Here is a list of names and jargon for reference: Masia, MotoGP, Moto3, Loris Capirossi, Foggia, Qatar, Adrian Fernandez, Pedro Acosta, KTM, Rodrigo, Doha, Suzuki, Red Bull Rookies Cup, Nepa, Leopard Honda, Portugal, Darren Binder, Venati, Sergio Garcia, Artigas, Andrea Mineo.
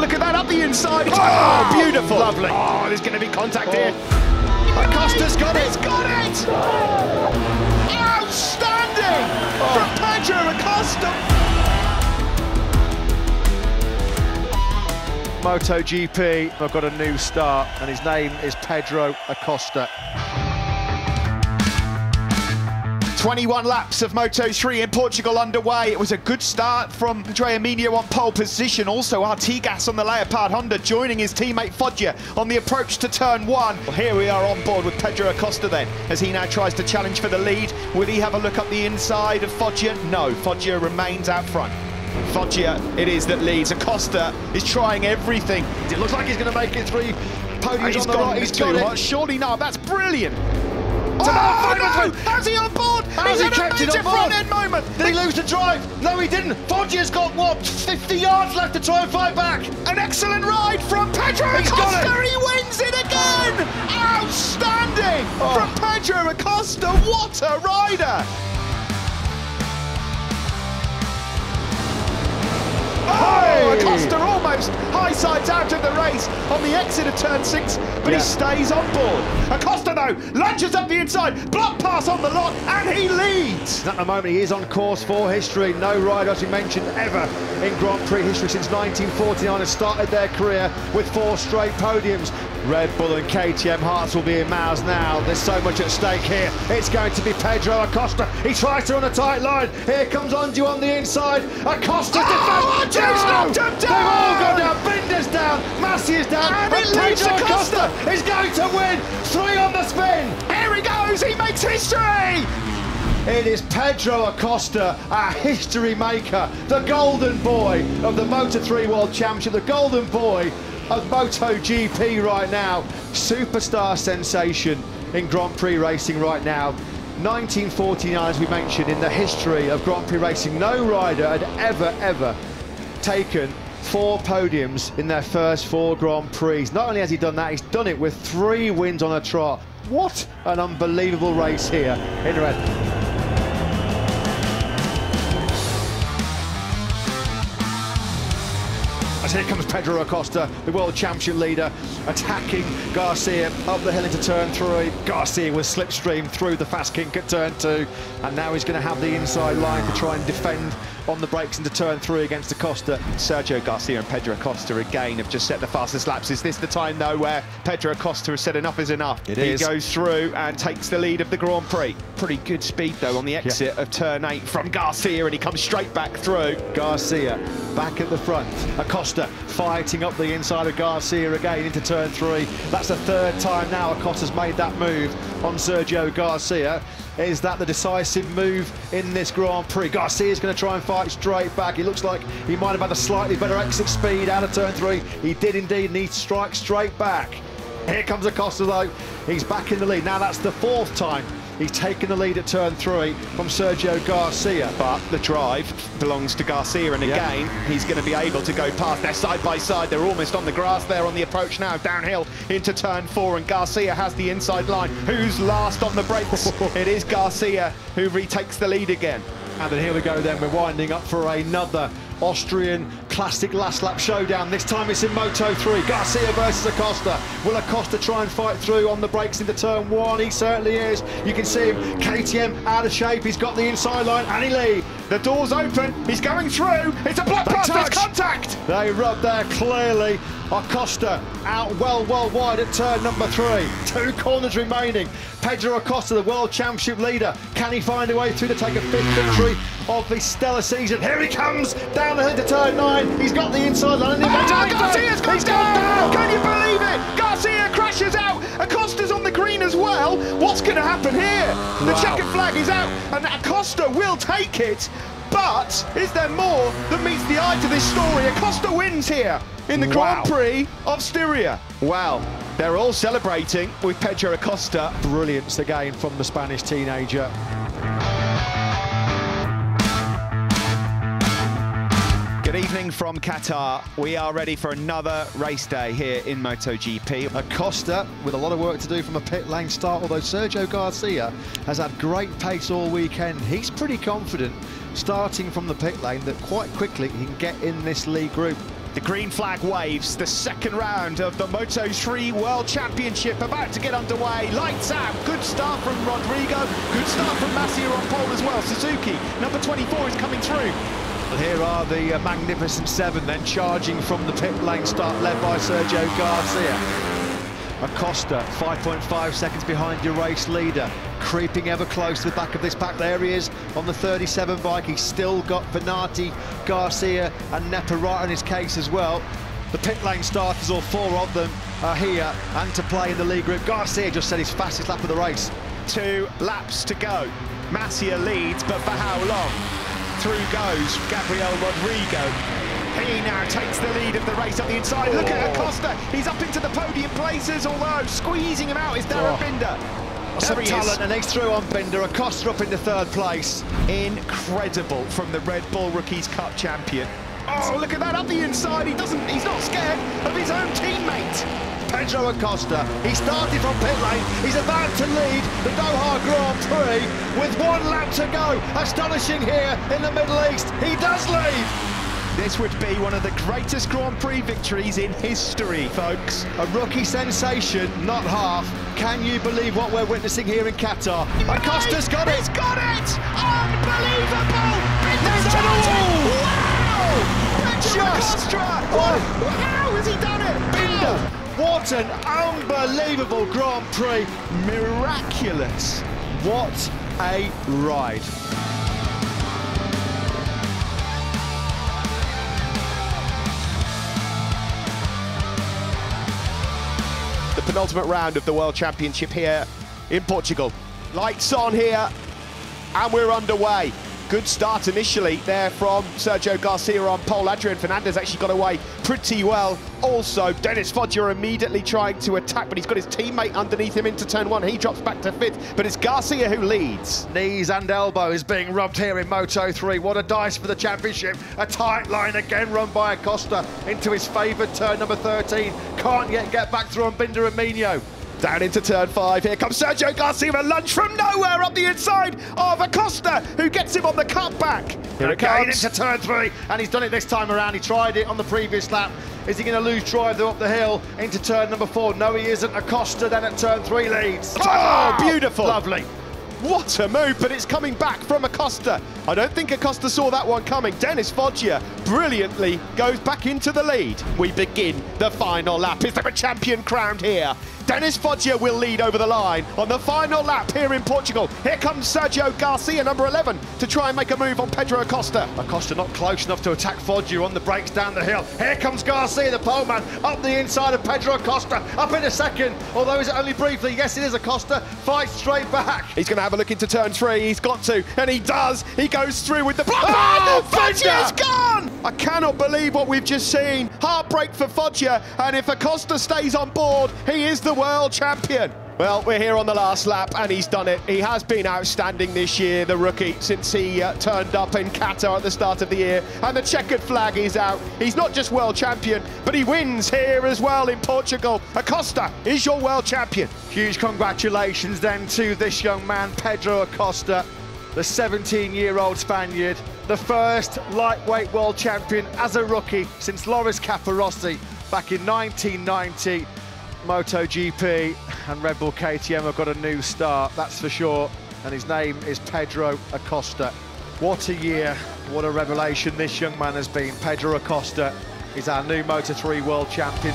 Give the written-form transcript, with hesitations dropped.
look at that, up the inside. Oh, beautiful. Lovely. Oh, there's going to be contact here. Acosta's got it. He's got it. Outstanding from Pedro Acosta. MotoGP have got a new start, and his name is Pedro Acosta. 21 laps of Moto3 in Portugal underway. It was a good start from Andrea Mineo on pole position. Also Artigas on the Leopard Honda joining his teammate Foggia on the approach to turn one. Well, here we are on board with Pedro Acosta then, as he now tries to challenge for the lead. Will he have a look up the inside of Foggia? No, Foggia remains out front. Foggia it is that leads. Acosta is trying everything. It looks like he's going to make it through. Podium's on the right, he's got it. Surely not, that's brilliant. Oh, no! How's he on board? How's he kept it on board? Front-end moment. Did he lose the drive? No, he didn't. Foggia's got, what, 50 yards left to try and fight back. An excellent ride from Pedro Acosta. He wins it again. Outstanding from Pedro Acosta. What a rider. Oh, Acosta almost high sides out of the race on the exit of turn 6, but he stays on board. Acosta, though, lunges up the inside, block pass on the lot, and he leads. At the moment, he is on course for history. No rider, as we mentioned, ever in Grand Prix history since 1949 has started their career with 4 straight podiums. Red Bull and KTM hearts will be in mouths now. There's so much at stake here. It's going to be Pedro Acosta. He tries to run a tight line. Here comes Andrew on the inside. Acosta defends. Andrew's knocked him down. They've all gone down. Binder's down. Masia's down. And Pedro Acosta is going to win. 3 on the spin. Here he goes. He makes history. It is Pedro Acosta, a history maker, the golden boy of the Moto3 World Championship, the golden boy of MotoGP right now. Superstar sensation in Grand Prix racing right now. 1949, as we mentioned, in the history of Grand Prix racing, no rider had ever taken 4 podiums in their first 4 Grand Prix. Not only has he done that, he's done it with 3 wins on a trot. What an unbelievable race here in Red Bull. Here comes Pedro Acosta, the world champion leader, attacking Garcia up the hill into turn 3. Garcia was slipstream through the fast kink at turn 2, and now he's going to have the inside line to try and defend on the brakes into turn 3 against Acosta. Sergio Garcia and Pedro Acosta again have just set the fastest laps. Is this the time, though, where Pedro Acosta has said enough is enough? He goes through and takes the lead of the Grand Prix. Pretty good speed, though, on the exit of turn 8 from Garcia, and he comes straight back through. Garcia back at the front. Acosta fighting up the inside of Garcia again into turn 3. That's the 3rd time now Acosta's made that move on Sergio Garcia. Is that the decisive move in this Grand Prix? Garcia's going to try and fight straight back. It looks like he might have had a slightly better exit speed out of turn 3. He did indeed need to strike straight back. Here comes Acosta, though. He's back in the lead. Now that's the 4th time he's taken the lead at turn 3 from Sergio Garcia. But the drive belongs to Garcia, and again, he's going to be able to go past. They're side by side. They're almost on the grass there on the approach now. Downhill into turn 4, and Garcia has the inside line. Who's last on the brakes? It is Garcia who retakes the lead again. And then here we go then, we're winding up for another Austrian classic last lap showdown. This time it's in Moto3. Garcia versus Acosta. Will Acosta try and fight through on the brakes into turn 1? He certainly is. You can see him, KTM out of shape. He's got the inside line and he leads. The door's open. He's going through. It's a block pass. There's contact. They rub there clearly. Acosta out well wide at turn number 3. 2 corners remaining. Pedro Acosta, the world championship leader. Can he find a way through to take a 5th victory of the stellar season? Here he comes down the hill to turn 9. He's got the inside line. Garcia's gone down. Can you believe it? Garcia crashes out. Acosta's on the green as well. What's going to happen here? The checkered flag is out, and Acosta will take it. But is there more than meets the eye to this story? Acosta wins here in the Grand Prix of Styria. Wow. They're all celebrating with Pedro Acosta. Brilliance again from the Spanish teenager. Good evening from Qatar. We are ready for another race day here in MotoGP. Acosta with a lot of work to do from a pit lane start, although Sergio Garcia has had great pace all weekend. He's pretty confident starting from the pit lane that quite quickly he can get in this lead group. The green flag waves. The second round of the Moto3 World Championship about to get underway. Lights out. Good start from Rodrigo. Good start from Masia on pole as well. Suzuki, number 24, is coming through. Well, here are the Magnificent Seven then charging from the pit lane, start led by Sergio Garcia. Acosta, 5.5 seconds behind your race leader, creeping ever close to the back of this pack. There he is on the 37 bike. He's still got Venati, Garcia and Nepa right on his case as well. The pit lane starters, all four of them, are here and to play in the lead group. Garcia just set his fastest lap of the race. 2 laps to go. Masia leads, but for how long? Through goes Gabriel Rodrigo. He now takes the lead of the race up the inside. Look at Acosta. He's up into the podium places, although squeezing him out is Darren Binder. Some talent, and he's through on Binder. Acosta up into third place. Incredible from the Red Bull Rookies Cup champion. Oh, look at that, up the inside. He's not scared of his own teammate. Pedro Acosta, he started from pit lane, he's about to lead the Doha Grand Prix with 1 lap to go. Astonishing here in the Middle East. He does lead. This would be one of the greatest Grand Prix victories in history, folks. A rookie sensation, not half. Can you believe what we're witnessing here in Qatar? Acosta's got it! He's got it! Unbelievable! There's a goal! Wow! Pedro Acosta! How has he done it? Binder! What an unbelievable Grand Prix! Miraculous! What a ride! Penultimate round of the World Championship here in Portugal. Lights on here, and we're underway. Good start initially there from Sergio Garcia on pole. Adrian Fernandez actually got away pretty well. Also, Dennis Foggia immediately trying to attack, but he's got his teammate underneath him into turn one. He drops back to fifth, but it's Garcia who leads. Knees and elbow is being rubbed here in Moto3. What a dice for the championship. A tight line again run by Acosta into his favoured turn number 13. Can't yet get back through on Binder and Mineo. Down into turn 5, here comes Sergio Garcia with a lunge from nowhere up the inside of Acosta, who gets him on the cutback. Here it comes. Into turn 3, and he's done it this time around. He tried it on the previous lap. Is he going to lose drive up the hill into turn number 4? No, he isn't. Acosta then at turn 3 leads. Oh, beautiful. Lovely. What a move, but it's coming back from Acosta. I don't think Acosta saw that one coming. Dennis Foggia brilliantly goes back into the lead. We begin the final lap. Is there a champion crowned here? Dennis Foggia will lead over the line on the final lap here in Portugal. Here comes Sergio Garcia, number 11, to try and make a move on Pedro Acosta. Acosta not close enough to attack Foggia on the brakes down the hill. Here comes Garcia, the pole man, up the inside of Pedro Acosta, up in a second. Although is it only briefly? Yes, it is. Acosta fights straight back. He's going to have a look into turn 3. He's got to, and he does. He goes through with the block. Oh, Foggia's gone! I cannot believe what we've just seen. Heartbreak for Foggia, and if Acosta stays on board, he is the world champion. Well, we're here on the last lap, and he's done it. He has been outstanding this year, the rookie, since he turned up in Qatar at the start of the year, and the checkered flag is out. He's not just world champion, but he wins here as well in Portugal. Acosta is your world champion. Huge congratulations then to this young man, Pedro Acosta, the 17-year-old Spaniard, the first lightweight world champion as a rookie since Loris Capirossi back in 1990. MotoGP and Red Bull KTM have got a new start, that's for sure, and his name is Pedro Acosta. What a year, what a revelation this young man has been. Pedro Acosta is our new Moto3 world champion.